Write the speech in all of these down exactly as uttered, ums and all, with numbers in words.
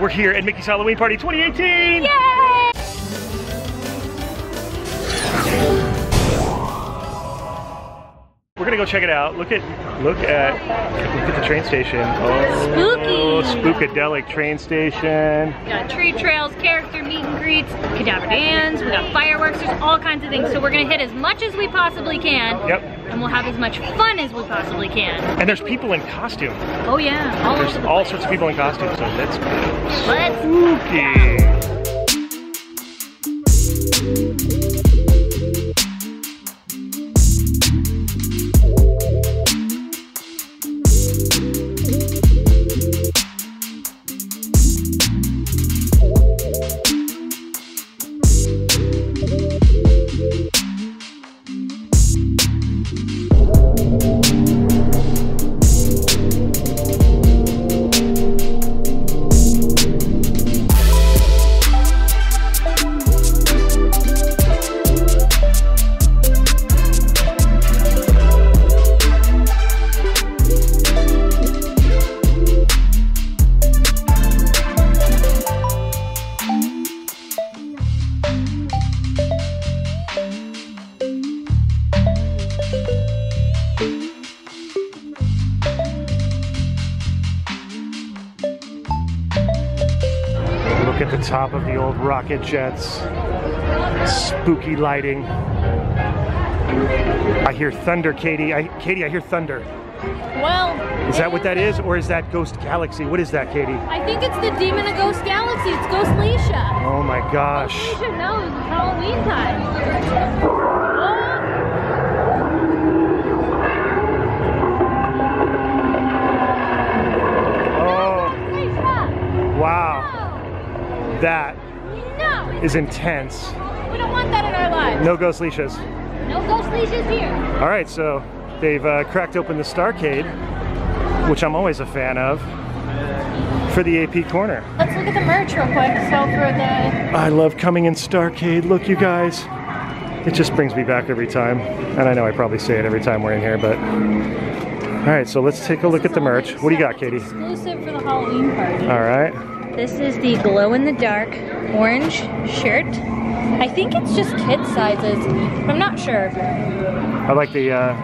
We're here at Mickey's Halloween Party twenty eighteen! Yay! We're gonna go check it out. Look at, look at, look at the train station. Oh, spooky! Spookadelic train station. We got tree trails, character meet and greets, cadaver bands, we got fireworks, there's all kinds of things. So we're gonna hit as much as we possibly can. Yep. And we'll have as much fun as we possibly can. And there's people in costume. Oh yeah. All there's all sorts of people in costume, so that's spooky. At the top of the old rocket jets, spooky lighting. I hear thunder, Katie. I, Katie, I hear thunder. Well, is that what that is, or is that Ghost Galaxy? What is that, Katie? I think it's the demon of Ghost Galaxy. It's Ghost Leisha. Oh my gosh! Ghost Leisha knows it's Halloween time. That no. is intense. We don't want that in our lives. No ghost leashes. No ghost leashes here. All right, so they've uh, cracked open the Starcade, which I'm always a fan of, for the A P Corner. Let's look at the merch real quick. So for the... I love coming in Starcade. Look, you guys. It just brings me back every time. And I know I probably say it every time we're in here, but... All right, so let's take a look at the merch. What do you got, Katie? Exclusive for the Halloween party. All right. This is the glow-in-the-dark orange shirt. I think it's just kid sizes. I'm not sure. I like the uh,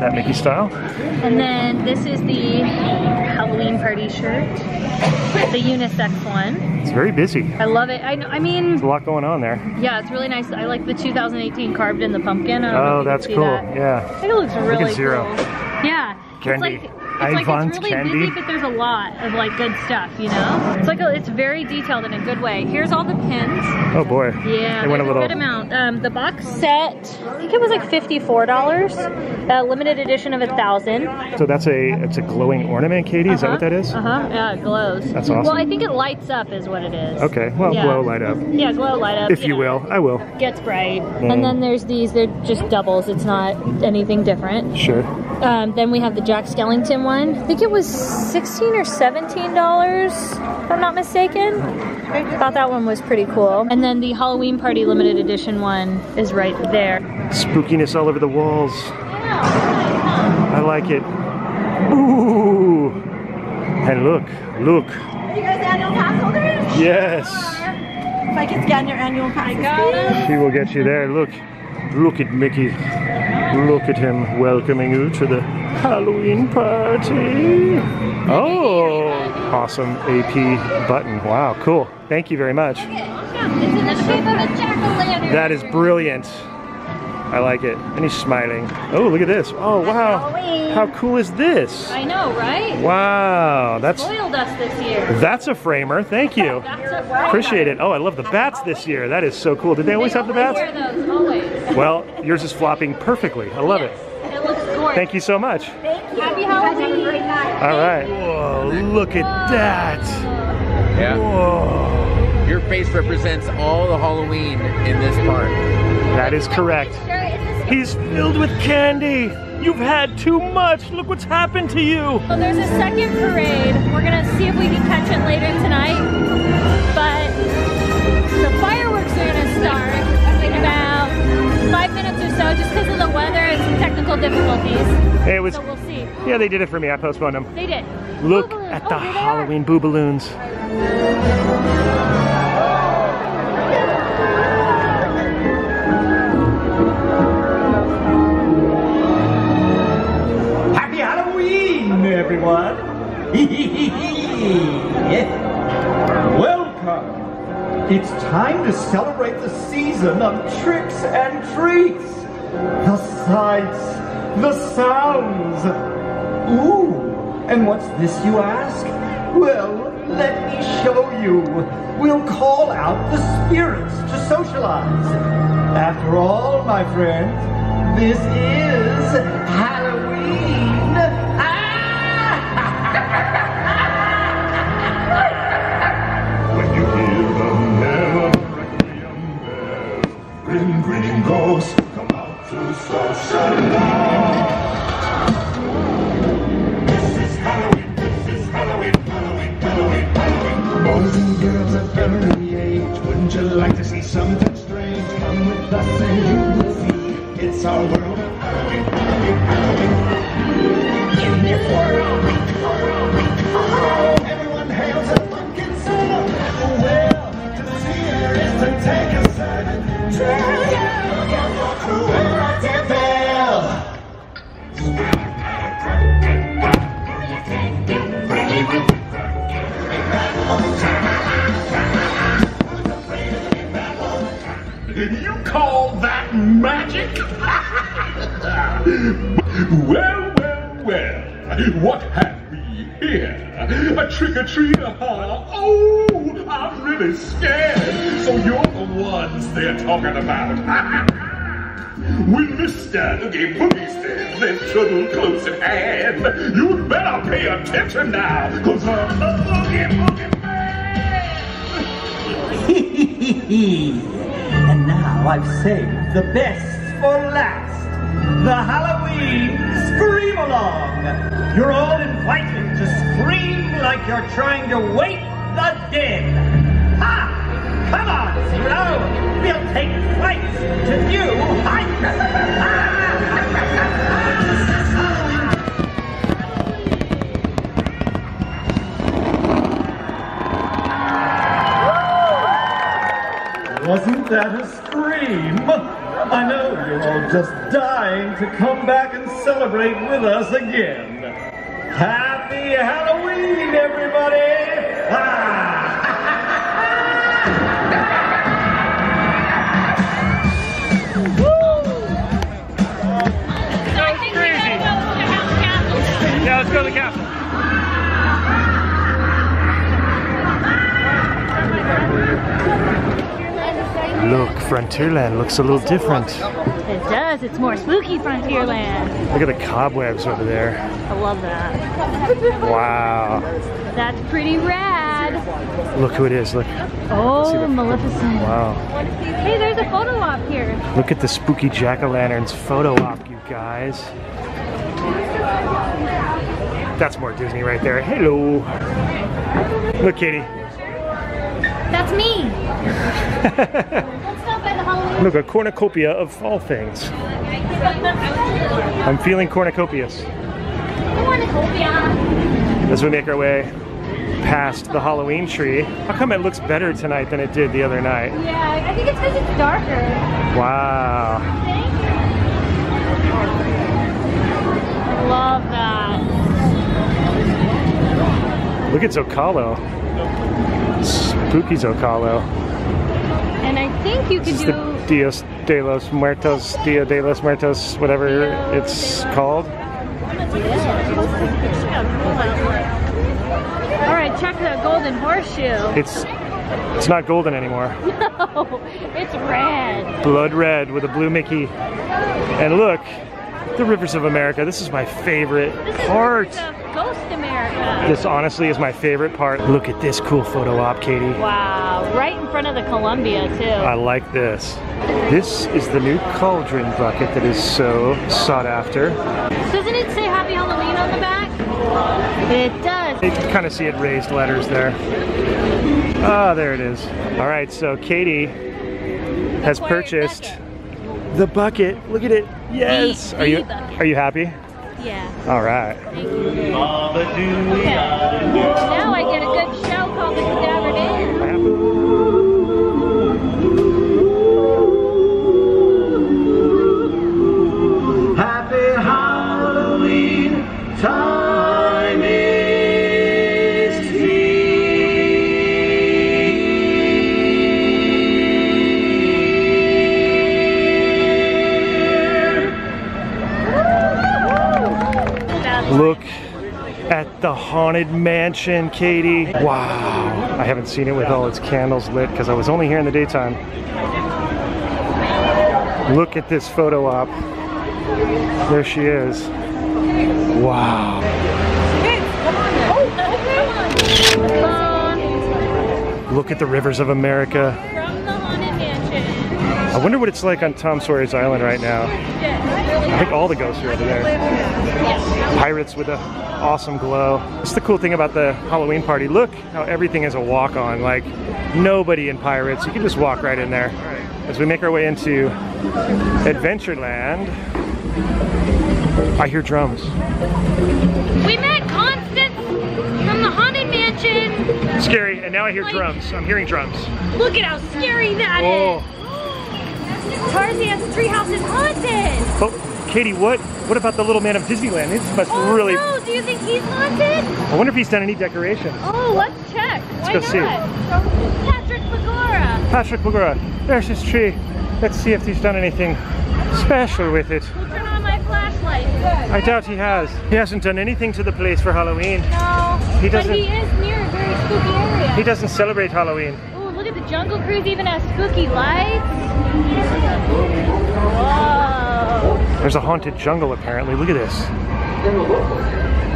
that Mickey style. And then this is the Halloween party shirt, the unisex one. It's very busy. I love it. I, I mean, there's a lot going on there. Yeah, it's really nice. I like the two thousand eighteen carved in the pumpkin. I don't oh, know if you that's can see cool. That. Yeah. I think it looks really cool. Zero. Yeah. Candy. It's like, It's like Ivans, it's really candy. busy, but there's a lot of like good stuff, you know? It's like a, it's very detailed in a good way. Here's all the pins. Oh boy. Yeah, they went a, little... a good amount. Um, the box set, I think it was like fifty-four dollars. A limited edition of a thousand. So that's a it's a glowing ornament, Katie? Is uh-huh. that what that is? Uh-huh, yeah, it glows. That's awesome. Well, I think it lights up is what it is. Okay, well, yeah. glow, light up. Yeah, glow, light up. If you, you know, will, I will. Gets bright. Mm. And then there's these, they're just doubles. It's not anything different. Sure. Um, then we have the Jack Skellington one. I think it was sixteen or seventeen dollars, if I'm not mistaken. I thought that one was pretty cool. And then the Halloween Party limited edition one is right there. Spookiness all over the walls. Yeah. I like it. Ooh! And look, look. You guys annual pass holders? Yes. If I can scan your annual pass, he will get you there. Look, look at Mickey. Look at him welcoming you to the Halloween party. Oh, awesome A P button. Wow, cool. Thank you very much. That is brilliant. I like it. And he's smiling. Oh, look at this. Oh, wow. How cool is this? I know, right? Wow. That's spoiled us this year. That's a framer. Thank you. Appreciate it. Oh, I love the bats this year. That is so cool. Did they always have the bats? Well, yours is flopping perfectly. I love it. Thank you so much. Thank you. Happy Halloween. All right. Whoa, look at Whoa. that. Yeah. Whoa. Your face represents all the Halloween in this park. That is correct. He's filled with candy. You've had too much. Look what's happened to you. Well, there's a second parade. We're going to see if we can catch it later tonight. But the fireworks are going to start in about five minutes or so just because of the weather and some technical difficulties. It was, so we'll see. Yeah, they did it for me. I postponed them. They did. Look at the Halloween boo balloons. It's time to celebrate the season of tricks and treats. The sights, the sounds. Ooh, and what's this, you ask? Well, let me show you. We'll call out the spirits to socialize. After all, my friends, this is Halloween. Ah! When you hear the never requiem bell, grim grinning ghosts come out to socialize. Boys and girls of every age, wouldn't you like to see something strange? Come with us and you will see, it's our world of Halloween, Halloween, Halloween. In this world, oh, everyone hails a pumpkin seller. Oh, well, to see her is to take a side and try to get your crew like a bell. Stop, stop, did you call that magic? Well, well, well, what have we here? A trick-or-treater, huh? Oh, I'm really scared. So you're the ones they're talking about. When Mister Oogie Boogie says there's trouble close at hand, you'd better pay attention now, cause I'm the Oogie Boogie Man! And now I've saved the best for last, the Halloween Scream Along! You're all invited to scream like you're trying to wake the dead! Ha! Come on, Zero! We'll take flight to new heights! This is Halloween! Wasn't that a scream? I know you're all just dying to come back and celebrate with us again. Happy Halloween, everybody! Ah! Yeah, let's go to the castle. Look, Frontierland looks a little different. It does, it's more spooky Frontierland. Look at the cobwebs over there. I love that. Wow. That's pretty rad. Look who it is, look. Oh, Maleficent. Wow. Hey, there's a photo op here. Look at the spooky jack-o'-lanterns photo op, you guys. That's more Disney right there. Hello. Look, Katie. That's me. Let's stop by the Halloween. Look, a cornucopia of all things. I'm feeling cornucopious. Cornucopia. As we make our way past the Halloween tree. How come it looks better tonight than it did the other night? Yeah, I think it's because it's darker. Wow. I love that. Look at Zocalo. Spooky Zocalo. And I think you could do Dia de los Muertos, Dia de los Muertos, whatever it's called. Alright, check the golden horseshoe. It's it's not golden anymore. No, it's red. Blood red with a blue Mickey. And look, the Rivers of America. This is my favorite part. Ghost America. This honestly is my favorite part. Look at this cool photo op, Katie. Wow, right in front of the Columbia too. I like this. This is the new cauldron bucket that is so sought after. Doesn't it say Happy Halloween on the back? It does. You can kind of see it raised letters there. Ah, oh, there it is. All right, so Katie has purchased bucket. the bucket. Look at it. Yes. The, the are you bucket. Are you happy? Yeah. All right. Thank you. Okay. Now I get a good show called the Cadaver Dans. Happy Halloween time is here. The Haunted Mansion, Katie. Wow. I haven't seen it with all its candles lit because I was only here in the daytime. Look at this photo op. There she is. Wow. Look at the Rivers of America. From the Haunted Mansion. I wonder what it's like on Tom Sawyer's Island right now. I think all the ghosts are over there. Pirates with an awesome glow. That's the cool thing about the Halloween party. Look how everything is a walk-on. Like, nobody in Pirates. You can just walk right in there. As we make our way into Adventureland, I hear drums. We met Constance from the Haunted Mansion. Scary, and now I hear like, drums. I'm hearing drums. Look at how scary that oh. is. Tarzan's Treehouse is haunted. Oh, Katie, what what about the little man of Disneyland? This must oh, really. No. Do you think he's haunted? I wonder if he's done any decorations. Oh, let's check. Let's Why go not? see. Patrick Pagora. Patrick Pagora. There's his tree. Let's see if he's done anything special with it. We'll turn on my flashlight. Good. I doubt he has. He hasn't done anything to the place for Halloween. No. He doesn't. But he is near a very spooky area. He doesn't celebrate Halloween. Oh, look at the Jungle Cruise. Even has spooky lights. Whoa. There's a haunted jungle apparently. Look at this.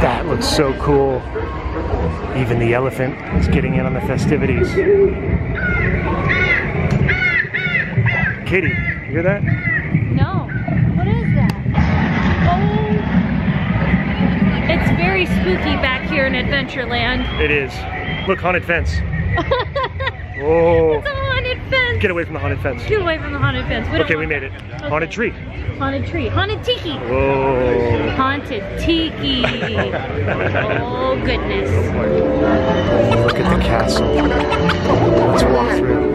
That looks so cool. Even the elephant is getting in on the festivities. Katie, you hear that? No. What is that? Oh. It's very spooky back here in Adventureland. It is. Look, haunted fence. Whoa. Get away from the haunted fence. Get away from the haunted fence. We okay, we made it. Okay. Haunted tree. Haunted tree. Haunted tiki. Whoa. Haunted tiki. Oh, goodness. Look at the castle. Let's walk through.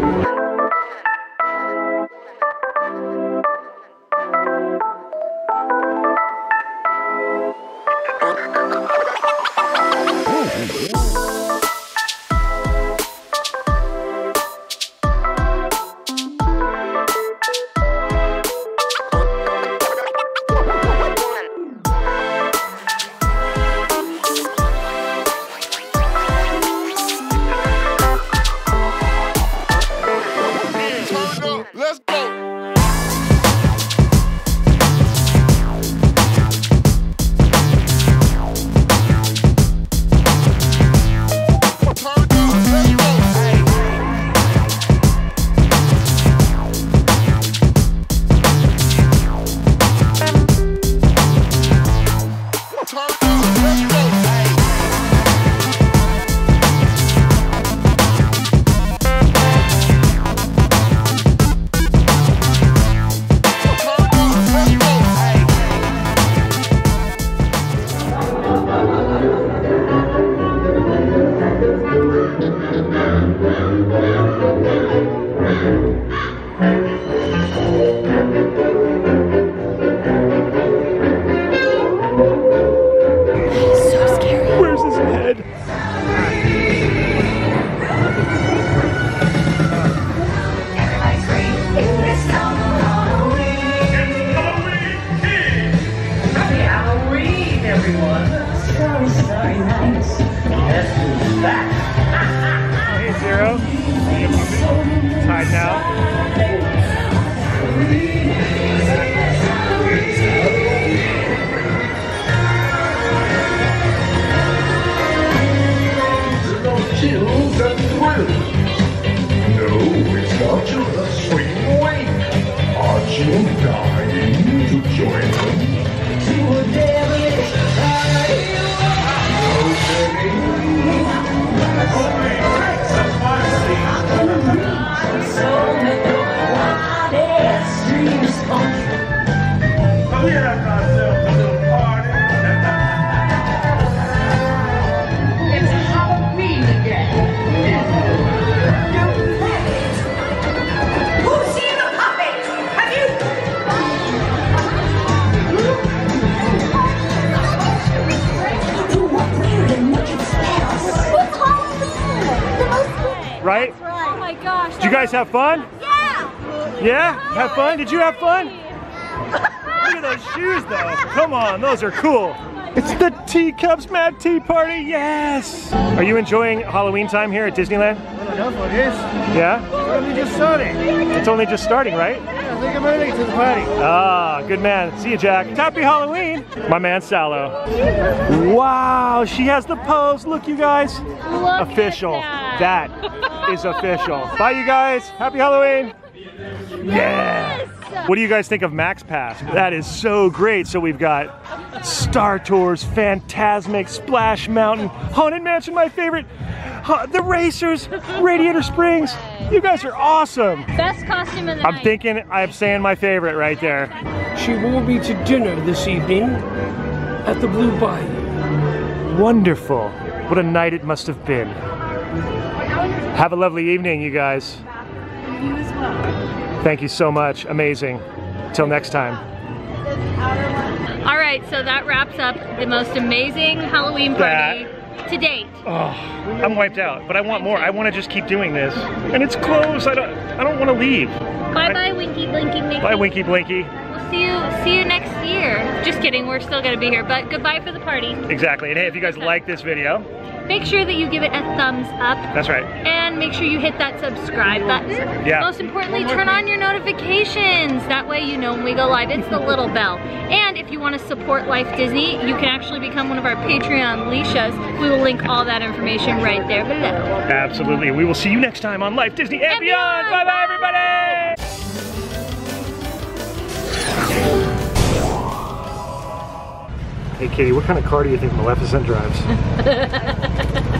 Have fun? Yeah! Yeah? Have fun? Did you have fun? Look at those shoes though. Come on, those are cool. It's the Teacups Mad Tea Party, yes! Are you enjoying Halloween time here at Disneyland? Well, I know what it is. Yeah? It's only just starting. It's only just starting, right? Yeah, I think I'm early to the party. Ah, good man. See you, Jack. Happy Halloween! My man, Sallow. Wow, she has the pose. Look, you guys. Look official. At that. That is official. Bye, you guys. Happy Halloween. Yeah! What do you guys think of Max Pass? That is so great. So we've got Star Tours, Fantasmic, Splash Mountain, Haunted Mansion, my favorite, ha the Racers, Radiator Springs. You guys are awesome. Best costume in the I'm night. Thinking, I'm saying my favorite right there. She will be to dinner this evening at the Blue Vine. Wonderful. What a night it must have been. Have a lovely evening, you guys. You as well. Thank you so much, amazing. Till next time. All right, so that wraps up the most amazing Halloween party that. to date. Oh, I'm wiped out, but I want more. I want to just keep doing this. And it's close, I don't I don't want to leave. Bye-bye, Winky Blinky Mickey. Bye, Winky Blinky. We'll see you, see you next year. Just kidding, we're still gonna be here, but goodbye for the party. Exactly, and hey, if you guys like this video, make sure that you give it a thumbs up. That's right. And make sure you hit that subscribe button. Yeah. Most importantly, turn on your notifications. That way you know when we go live. It's the little bell. And if you want to support Life Disney, you can actually become one of our Patreon Leashas. We will link all that information right there below. Absolutely. We will see you next time on Life Disney and, and beyond. Bye-bye, everybody. Hey Katie, what kind of car do you think Maleficent drives?